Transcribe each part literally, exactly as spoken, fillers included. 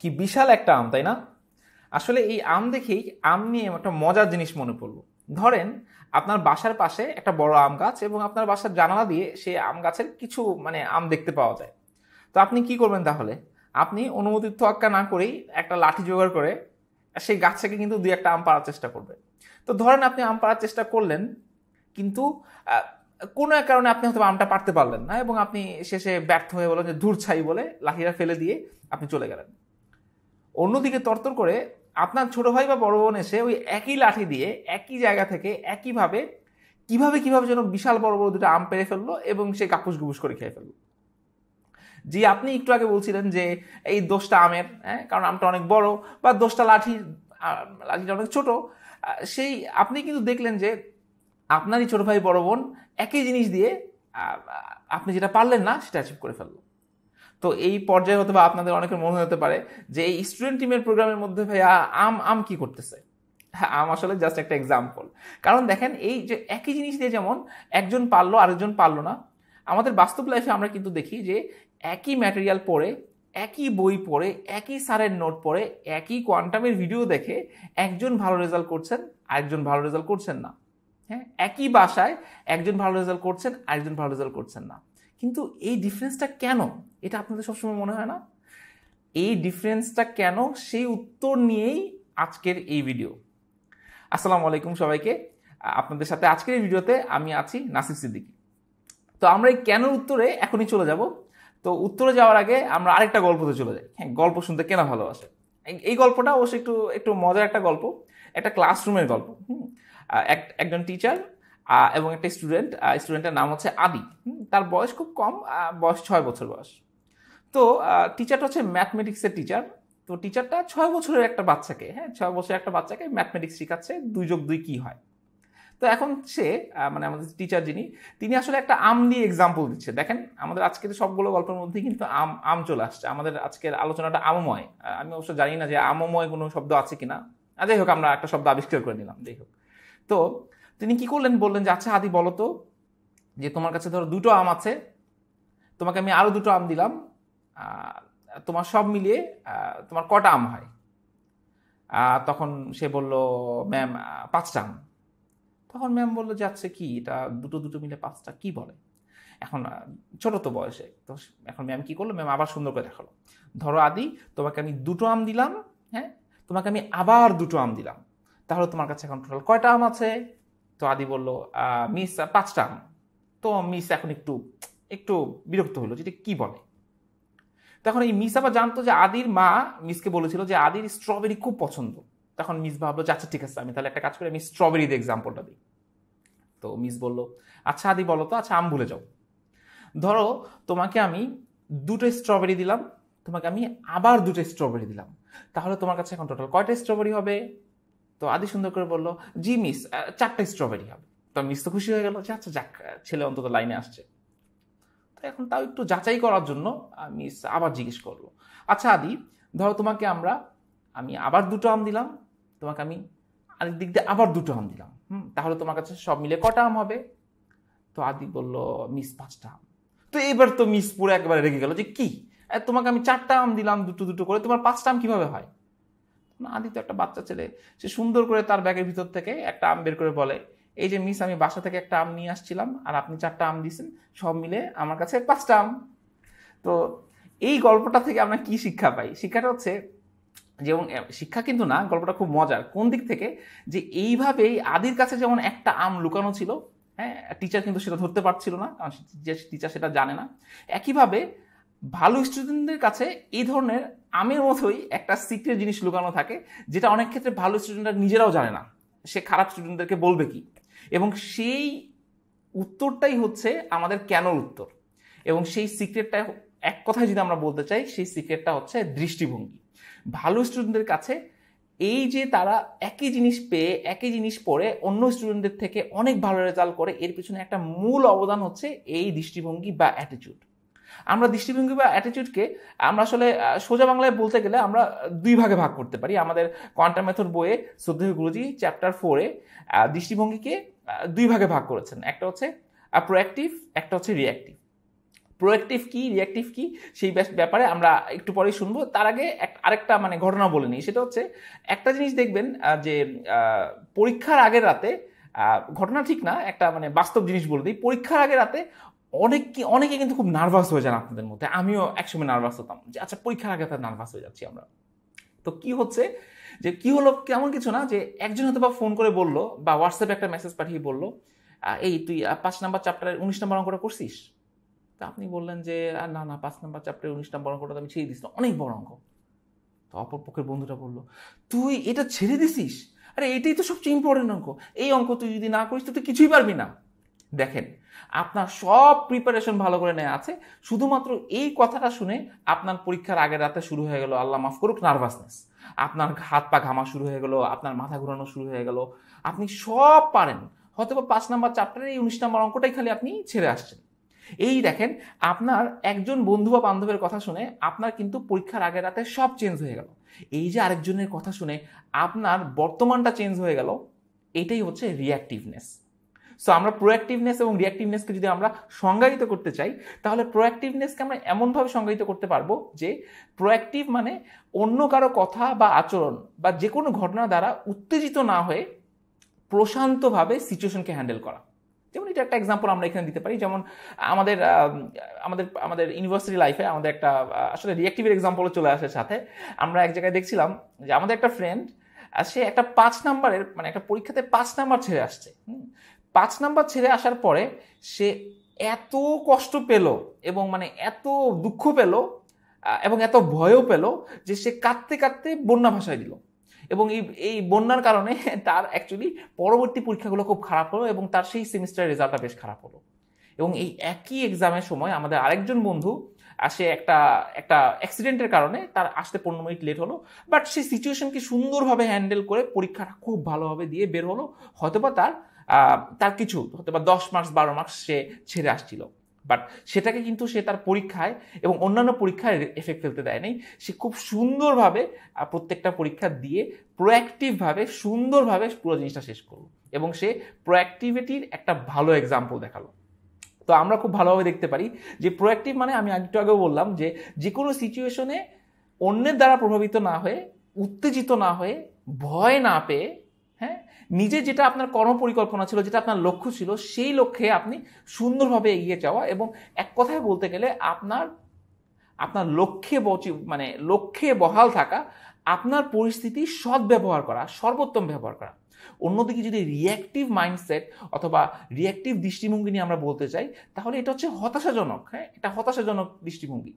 कि विशाल एक आम ताई ना आसले ये आम देखी आम निये एक मजार जिनिस मने पड़लो। धरें आपनार बासार पाशे एक बड़ो आम गाछ एबं आपनार बासार जानाला दिये सेई आम गाछेर किछु माने आम देखते पाओया जाय। तो आपनी कि करबेन ताहले आपनी अनुमति तोयाक्का ना करेई एक लाठी जोगाड़ करे सेई गाछ थेके किन्तु दुई एकटा आम पाड़ार चेष्टा करबेन। तो धरें आपनी आम पाड़ार चेष्टा करलेन किन्तु কোনো এক কারণে আপনি হয়তো আমটা পারতে পারলেন না এবং আপনি শেষে ব্যর্থ হয়ে বলেন যে ধুর ছাই বলে লাঠিটা ফেলে দিয়ে আপনি চলে গেলেন। অন্যদিকে তরতর করে আপনার ছোট ভাই বা বড় বোন এসে ওই একই লাঠি দিয়ে একই জায়গা থেকে একইভাবে কিভাবে কিভাবে যেন বিশাল বড় বড় দুটো আম পেরে ফেললো এবং সে কাপুস গুপুস করে খেয়ে ফেললো। জি আপনি একটু আগে বলছিলেন যে এই দোষটা আমের, হ্যাঁ, কারণ আমটা অনেক বড় বা দোষটা লাঠি লাঠিটা অনেক ছোট। সেই আপনি কিন্তু দেখলেন যে আপনারই ছোট ভাই বড় বোন একই জিনিস দিয়ে আপনি যেটা পারলেন না সেটা অ্যাচিভ করে ফেললো। তো এই পর্যায়ে হয়তো বা আপনাদের অনেকের মনে হতে পারে যে এই স্টুডেন্ট টিমের প্রোগ্রামের মধ্যে ভাইয়া আম আম কি করতেছে। হ্যাঁ, আম আসলে জাস্ট একটা এক্সাম্পল। কারণ দেখেন এই যে একই জিনিস দিয়ে যেমন একজন পারলো আরেকজন পারলো না, আমাদের বাস্তব লাইফে আমরা কিন্তু দেখি যে একই ম্যাটেরিয়াল পড়ে, একই বই পড়ে, একই স্যারের নোট পড়ে, একই কোয়ান্টামের ভিডিও দেখে একজন ভালো রেজাল্ট করছেন আরেকজন ভালো রেজাল্ট করছেন না। হ্যাঁ, একই বাসায় একজন ভালো রেজাল্ট করছেন আরেকজন ভালো রেজাল্ট করছেন না। কিন্তু এই ডিফারেন্সটা কেন, এটা আপনাদের সবসময় মনে হয় না? এই ডিফারেন্সটা কেন, সেই উত্তর নিয়েই আজকের এই ভিডিও। আসসালামু আলাইকুম সবাইকে, আপনাদের সাথে আজকের এই ভিডিওতে আমি আছি নাসির সিদ্দিকী। তো আমরা এই কেনর উত্তরে এখনই চলে যাব। তো উত্তরে যাওয়ার আগে আমরা আরেকটা গল্পতে চলে যাই। হ্যাঁ, গল্প শুনতে কেনা ভালোবাসে। এই গল্পটা অবশ্যই একটু একটু মজার একটা গল্প, একটা ক্লাসরুমের গল্প। হুম, এক একজন টিচার এবং একটা স্টুডেন্ট। স্টুডেন্টের নাম হচ্ছে আদি, তার বয়স খুব কম, বয়স ছয় বছর বয়স। তো টিচারটা হচ্ছে ম্যাথমেটিক্সের টিচার। তো টিচারটা ছয় বছরের একটা বাচ্চাকে, হ্যাঁ, ছয় বছরের একটা বাচ্চাকে ম্যাথমেটিক্স শেখাচ্ছে দুই যোগ দুই কী হয়। তো এখন সে মানে আমাদের টিচার যিনি তিনি আসলে একটা আম দিয়ে এক্সাম্পল দিচ্ছে। দেখেন আমাদের আজকে তো সবগুলো গল্পের মধ্যেই কিন্তু আম আম চলে আসছে। আমাদের আজকের আলোচনাটা আমময়। আমি অবশ্য জানি না যে আমময় কোনো শব্দ আছে কিনা, আর যাই হোক আমরা একটা শব্দ আবিষ্কার করে নিলাম, যাই হোক। তো তিনি কি করলেন, বললেন যে আচ্ছা আদি বলো তো যে তোমার কাছে ধরো দুটো আম আছে, তোমাকে আমি আরও দুটো আম দিলাম, তোমার সব মিলিয়ে তোমার কটা আম হয়? তখন সে বলল ম্যাম পাঁচটা আম। তখন ম্যাম বললো যে আচ্ছা কি এটা দুটো দুটো মিলে পাঁচটা কি বলে? এখন ছোটো তো বয়সে। তো এখন ম্যাম কি করলো, ম্যাম আবার সুন্দর করে দেখালো, ধরো আদি তোমাকে আমি দুটো আম দিলাম, হ্যাঁ, তোমাকে আমি আবার দুটো আম দিলাম, তাহলে তোমার কাছে এখন টোটাল কয়টা আম আছে? তো আদি বললো মিস পাঁচটা আম। তো মিস এখন একটু একটু বিরক্ত হলো যেটা কি বলে। তখন এই মিস আবার জানতো যে আদির মা মিসকে বলেছিল যে আদির স্ট্রবেরি খুব পছন্দ। তখন মিস ভাবলো আচ্ছা ঠিক আছে আমি তাহলে একটা কাজ করি, আমি স্ট্রবেরি দিয়ে এক্সাম্পলটা দিই। তো মিস বললো আচ্ছা আদি বলো তো, আচ্ছা আম ভুলে যাও, ধরো তোমাকে আমি দুটো স্ট্রবেরি দিলাম, তোমাকে আমি আবার দুটো স্ট্রবেরি দিলাম, তাহলে তোমার কাছে এখন টোটাল কয়টা স্ট্রবেরি হবে? তো আদি সুন্দর করে বললো জি মিস চারটা স্ট্রবেরি হবে। তো মিস তো খুশি হয়ে গেল যে আচ্ছা যাক ছেলে অন্তত লাইনে আসছে। তো এখন তাও একটু যাচাই করার জন্য মিস আবার জিজ্ঞেস করলো আচ্ছা আদি ধরো তোমাকে আমরা আমি আবার দুটো আম দিলাম, তোমাকে আমি আরেক দিক দিয়ে আবার দুটো আম দিলাম, হুম, তাহলে তোমার কাছে সব মিলে কটা আম হবে? তো আদি বলল মিস পাঁচটা আম। তো এবার তো মিস পুরো একবারে রেগে গেল যে কি তোমাকে আমি চারটা আম দিলাম দুটো দুটো করে, তোমার পাঁচটা আম কীভাবে হয়? আদি তো একটা বাচ্চা ছেলে, সে সুন্দর করে তার ব্যাগের ভিতর থেকে একটা আম বের করে বলে এই যে মিস আমি বাসা থেকে একটা আম নিয়ে আসছিলাম আর আপনি চারটা আম দিয়েছেন, সব মিলে আমার কাছে পাঁচটা আম। তো এই গল্পটা থেকে আমরা কি শিক্ষা পাই? শিক্ষাটা হচ্ছে যেমন শিক্ষা কিন্তু না, গল্পটা খুব মজার। কোন দিক থেকে? যে এইভাবেই আদির কাছে যেমন একটা আম লুকানো ছিল, হ্যাঁ, টিচার কিন্তু সেটা ধরতে পারছিল না কারণ টিচার সেটা জানে না। একইভাবে ভালো স্টুডেন্টদের কাছে এই ধরনের আমের মতোই একটা সিক্রেট জিনিস লুকানো থাকে, যেটা অনেক ক্ষেত্রে ভালো স্টুডেন্টরা নিজেরাও জানে না সে খারাপ স্টুডেন্টদেরকে বলবে কি, এবং সেই উত্তরটাই হচ্ছে আমাদের কেনর উত্তর। এবং সেই সিক্রেটটা এক কথায় যদি আমরা বলতে চাই, সেই সিক্রেটটা হচ্ছে দৃষ্টিভঙ্গি। ভালো স্টুডেন্টদের কাছে এই যে তারা একই জিনিস পেয়ে একই জিনিস পড়ে অন্য স্টুডেন্টদের থেকে অনেক ভালো রেজাল্ট করে, এর পিছনে একটা মূল অবদান হচ্ছে এই দৃষ্টিভঙ্গি বা অ্যাটিটিউড। আমরা দৃষ্টিভঙ্গি বা অ্যাটিটিউডকে আমরা আসলে সোজা বাংলায় বলতে গেলে আমরা দুই ভাগে ভাগ করতে পারি। আমাদের কোয়ান্টাম মেথড বইয়ে শ্রদ্ধেয় গুরুজি চ্যাপ্টার ফোরে দৃষ্টিভঙ্গিকে দুই ভাগে ভাগ করেছেন, একটা হচ্ছে প্রোঅ্যাক্টিভ, একটা হচ্ছে রিঅ্যাক্টিভ। प्रोएक्टिव की रिएक्टिव की সেই ব্যাপারে আমরা একটু পরেই শুনবো। তার আগে আরেকটা মানে ঘটনা বলে নিই, সেটা হচ্ছে একটা জিনিস দেখবেন যে পরীক্ষার আগের রাতে, ঘটনা ঠিক না, একটা মানে বাস্তব জিনিস বলে দিই, পরীক্ষার আগের রাতে অনেক অনেকে কিন্তু খুব নার্ভাস হয়ে যান। আপনাদের মধ্যে আমিও একসময় নার্ভাস হতাম যে আচ্ছা পরীক্ষার আগে তার নার্ভাস হয়ে যাচ্ছি আমরা। তো কি হচ্ছে যে কি হলো কেমন কিছু না, যে একজন হয়তো বা ফোন করে বললো বা হোয়াটসঅ্যাপে একটা মেসেজ পাঠিয়ে বললো এই তুই পাঁচ নাম্বার চ্যাপ্টারের উনিশ নাম্বার অঙ্কটা করছিস। তা আপনি বললেন যে না না পাঁচ নাম্বার চ্যাপ্টারের উনিশ নাম্বার অঙ্কটা তো আমি ছেড়ে দিস, অনেক বড় অঙ্ক। তো অপর পক্ষের বন্ধুটা বললো তুই এটা ছেড়ে দিছিস, আরে এটাই তো সবচেয়ে ইম্পর্টেন্ট অঙ্ক, এই অঙ্ক তুই যদি না করিস তো তুই কিছুই পারবি না। দেখেন আপনার সব প্রিপারেশন ভালো করে নেওয়া আছে, শুধুমাত্র এই কথাটা শুনে আপনার পরীক্ষার আগের রাতে শুরু হয়ে গেল আল্লাহ মাফ করুক নার্ভাসনেস, আপনার হাত পা ঘামা শুরু হয়ে গেল, আপনার মাথা ঘুরানো শুরু হয়ে গেল। আপনি সব পারেন, হয়তো বা পাঁচ নাম্বার চ্যাপ্টারে এই উনিশ নাম্বার অঙ্কটাই খালি আপনি ছেড়ে আসছেন। এই দেখেন আপনার একজন বন্ধু বা বান্ধবের কথা শুনে আপনার কিন্তু পরীক্ষার আগের রাতে সব চেঞ্জ হয়ে গেল। এই যে আরেকজনের কথা শুনে আপনার বর্তমানটা চেঞ্জ হয়ে গেল, এটাই হচ্ছে রিঅ্যাক্টিভনেস। সো আমরা প্রোঅ্যাক্টিভনেস এবং রিঅ্যাক্টিভনেসকে যদি আমরা সংজ্ঞায়িত করতে চাই, তাহলে প্রোঅ্যাক্টিভনেসকে আমরা এমনভাবে সংজ্ঞায়িত করতে পারবো যে প্রোঅ্যাক্টিভ মানে অন্য কারো কথা বা আচরণ বা যে কোনো ঘটনা দ্বারা উত্তেজিত না হয়ে প্রশান্তভাবে সিচুয়েশনকে হ্যান্ডেল করা। যেমন এটা একটা এক্সাম্পল আমরা এখানে দিতে পারি, যেমন আমাদের আমাদের আমাদের ইউনিভার্সিটি লাইফে আমাদের একটা আসলে রিঅ্যাক্টিভের এক্সাম্পলও চলে আসার সাথে আমরা এক জায়গায় দেখছিলাম যে আমাদের একটা ফ্রেন্ড সে একটা পাঁচ নাম্বারের মানে একটা পরীক্ষাতে পাঁচ নাম্বার ছেড়ে আসছে। হুম পাঁচ নাম্বার ছেড়ে আসার পরে সে এত কষ্ট পেল এবং মানে এত দুঃখ পেল এবং এত ভয়ও পেল যে সে কাঁদতে কাঁদতে বন্যা ভাসায় দিল। এবং এই এই বন্যার কারণে তার অ্যাকচুয়ালি পরবর্তী পরীক্ষাগুলো খুব খারাপ হলো এবং তার সেই সেমিস্টারের রেজাল্টটা বেশ খারাপ হলো। এবং এই একই এক্সামের সময় আমাদের আরেকজন বন্ধু আসে একটা একটা অ্যাক্সিডেন্টের কারণে তার আসতে পনেরো মিনিট লেট হলো, বাট সেই সিচুয়েশনকে সুন্দরভাবে হ্যান্ডেল করে পরীক্ষাটা খুব ভালোভাবে দিয়ে বের হলো। হয়তোবা তার তার কিছু হয়তো বা দশ মার্কস বারো মার্কস সে ছেড়ে আসছিল, বাট সেটাকে কিন্তু সে তার পরীক্ষায় এবং অন্যান্য পরীক্ষায় এফেক্ট ফেলতে দেয় নাই। সে খুব সুন্দরভাবে প্রত্যেকটা পরীক্ষা দিয়ে প্রোঅ্যাক্টিভভাবে সুন্দরভাবে পুরো জিনিসটা শেষ করলো এবং সে প্রোঅ্যাক্টিভিটির একটা ভালো এক্সাম্পল দেখালো। তো আমরা খুব ভালোভাবে দেখতে পারি যে প্রোঅ্যাক্টিভ মানে আমি একটু আগেও বললাম যে যে কোনো সিচুয়েশনে অন্যের দ্বারা প্রভাবিত না হয়ে, উত্তেজিত না হয়ে, ভয় না পেয়ে, হ্যাঁ নিজে যেটা আপনার কর্মপরিকল্পনা ছিল, যেটা আপনার লক্ষ্য ছিল, সেই লক্ষ্যে আপনি সুন্দরভাবে এগিয়ে যাওয়া এবং এক কথায় বলতে গেলে আপনার আপনার লক্ষ্যে মানে লক্ষ্যে বহাল থাকা, আপনার পরিস্থিতি সৎ ব্যবহার করা, সর্বোত্তম ব্যবহার করা। অন্যদিকে যদি রিঅ্যাক্টিভ মাইন্ডসেট অথবা রিঅ্যাক্টিভ দৃষ্টিভঙ্গি নিয়ে আমরা বলতে চাই, তাহলে এটা হচ্ছে হতাশাজনক। হ্যাঁ এটা হতাশাজনক দৃষ্টিভঙ্গি।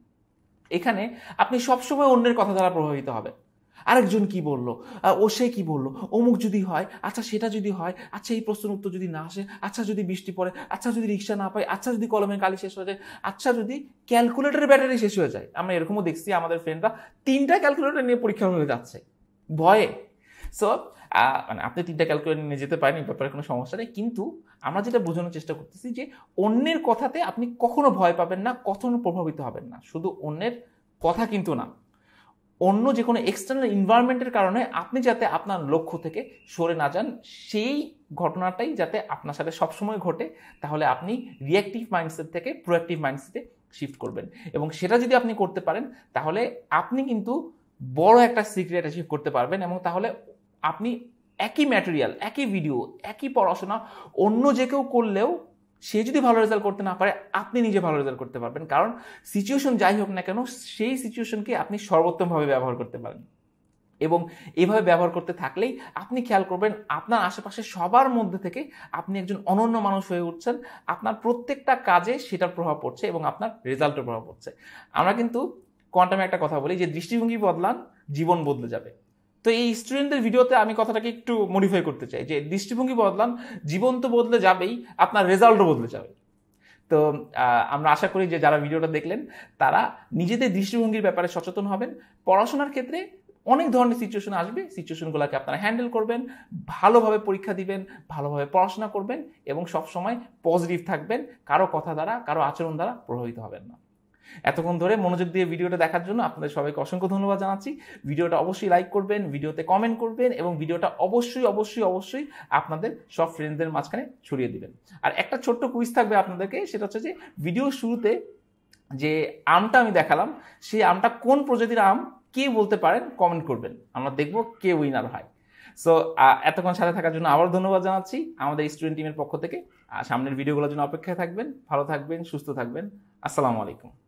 এখানে আপনি সবসময় অন্যের কথা দ্বারা প্রভাবিত হবেন। আরেকজন কি বলল, ও সে কি বলল, অমুক যদি হয়, আচ্ছা সেটা যদি হয়, আচ্ছা এই প্রশ্নের উত্তর যদি না আসে, আচ্ছা যদি বৃষ্টি পড়ে, আচ্ছা যদি রিক্সা না পাই, আচ্ছা যদি কলমের কালি শেষ হয়ে যায়, আচ্ছা যদি ক্যালকুলেটরের ব্যাটারি শেষ হয়ে যায়। আমরা এরকমও দেখছি আমাদের ফ্রেন্ডরা তিনটা ক্যালকুলেটর নিয়ে পরীক্ষা হয়ে যাচ্ছে ভয়ে। সো মানে আপনি তিনটা ক্যালকুলেটর নিয়ে যেতে পারেন, এই ব্যাপারে কোনো সমস্যা নেই, কিন্তু আমরা যেটা বোঝানোর চেষ্টা করতেছি যে অন্যের কথাতে আপনি কখনো ভয় পাবেন না, কখনো প্রভাবিত হবেন না। শুধু অন্যের কথা কিন্তু না, অন্য যে কোনো এক্সটার্নাল এনভায়রনমেন্টের কারণে আপনি যাতে আপনার লক্ষ্য থেকে সরে না যান, সেই ঘটনাটাই যাতে আপনার সাথে সবসময় ঘটে, তাহলে আপনি রিঅ্যাক্টিভ মাইন্ডসেট থেকে প্রোঅ্যাক্টিভ মাইন্ডসেটে শিফট করবেন। এবং সেটা যদি আপনি করতে পারেন, তাহলে আপনি কিন্তু বড় একটা সিক্রেট অ্যাচিভ করতে পারবেন। এবং তাহলে আপনি একই ম্যাটেরিয়াল, একই ভিডিও, একই পড়াশোনা অন্য যে কেউ করলেও সে যদি ভালো রেজাল্ট করতে না পারে, আপনি নিজে ভালো রেজাল্ট করতে পারবেন, কারণ সিচুয়েশন যাই হোক না কেন সেই সিচুয়েশনকে আপনি সর্বোত্তমভাবে ব্যবহার করতে পারেন। এবং এভাবে ব্যবহার করতে থাকলেই আপনি খেয়াল করবেন আপনার আশেপাশে সবার মধ্যে থেকে আপনি একজন অনন্য মানুষ হয়ে উঠছেন। আপনার প্রত্যেকটা কাজে সেটার প্রভাব পড়ছে এবং আপনার রেজাল্টের প্রভাব পড়ছে। আমরা কিন্তু কোয়ান্টামে একটা কথা বলি যে দৃষ্টিভঙ্গি বদলান, জীবন বদলে যাবে। তো এই স্টুডেন্টদের ভিডিওতে আমি কথাটাকে একটু মডিফাই করতে চাই যে দৃষ্টিভঙ্গি বদলান, জীবন তো বদলে যাবেই, আপনার রেজাল্টও বদলে যাবে। তো আমরা আশা করি যে যারা ভিডিওটা দেখলেন তারা নিজেদের দৃষ্টিভঙ্গির ব্যাপারে সচেতন হবেন। পড়াশোনার ক্ষেত্রে অনেক ধরনের সিচুয়েশন আসবে, সিচুয়েশনগুলোকে আপনারা হ্যান্ডেল করবেন, ভালোভাবে পরীক্ষা দিবেন, ভালোভাবে পড়াশোনা করবেন এবং সবসময় পজিটিভ থাকবেন, কারো কথা দ্বারা, কারো আচরণ দ্বারা প্রভাবিত হবেন না। এতক্ষণ ধরে মনোযোগ দিয়ে ভিডিওটা দেখার জন্য আপনাদের সবাইকে অসংখ্য ধন্যবাদ জানাচ্ছি। ভিডিওটা অবশ্যই লাইক করবেন, ভিডিওতে কমেন্ট করবেন এবং ভিডিওটা অবশ্যই অবশ্যই অবশ্যই আপনাদের সব ফ্রেন্ডদের মাঝখানে ছড়িয়ে দিবেন। আর একটা ছোট্ট কুইজ থাকবে আপনাদেরকে, সেটা হচ্ছে যে ভিডিও শুরুতে যে আমটা আমি দেখালাম সেই আমটা কোন প্রজাতির আম কে বলতে পারেন কমেন্ট করবেন, আমরা দেখব কে উইনার হয়। সো এতক্ষণ সাথে থাকার জন্য আবার ধন্যবাদ জানাচ্ছি আমাদের স্টুডেন্ট টিমের পক্ষ থেকে। আর সামনের ভিডিওগুলোর জন্য অপেক্ষায় থাকবেন, ভালো থাকবেন, সুস্থ থাকবেন। আসসালামু আলাইকুম।